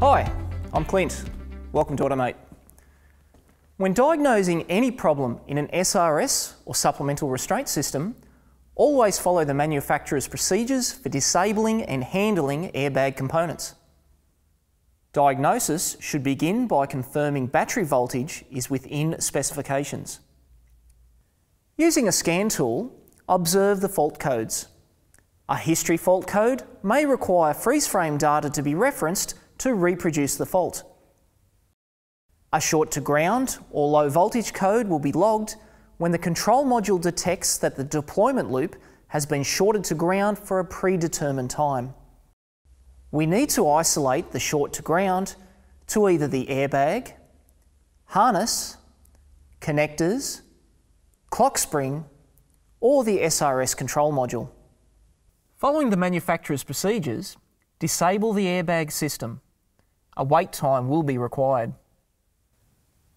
Hi, I'm Clint. Welcome to Automate. When diagnosing any problem in an SRS or supplemental restraint system, always follow the manufacturer's procedures for disabling and handling airbag components. Diagnosis should begin by confirming battery voltage is within specifications. Using a scan tool, observe the fault codes. A history fault code may require freeze frame data to be referenced to reproduce the fault. A short to ground or low voltage code will be logged when the control module detects that the deployment loop has been shorted to ground for a predetermined time. We need to isolate the short to ground to either the airbag, harness, connectors, clock spring, or the SRS control module. Following the manufacturer's procedures, disable the airbag system. A wait time will be required.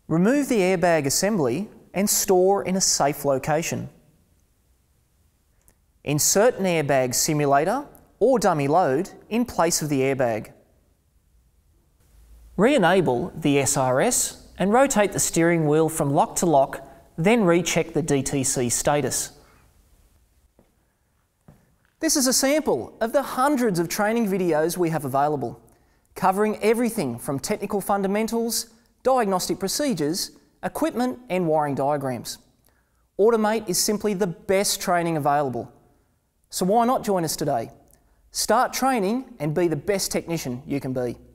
Remove the airbag assembly and store in a safe location. Insert an airbag simulator or dummy load in place of the airbag. Re-enable the SRS and rotate the steering wheel from lock to lock, then recheck the DTC status. This is a sample of the hundreds of training videos we have available, covering everything from technical fundamentals, diagnostic procedures, equipment and wiring diagrams. Automate is simply the best training available. So why not join us today? Start training and be the best technician you can be.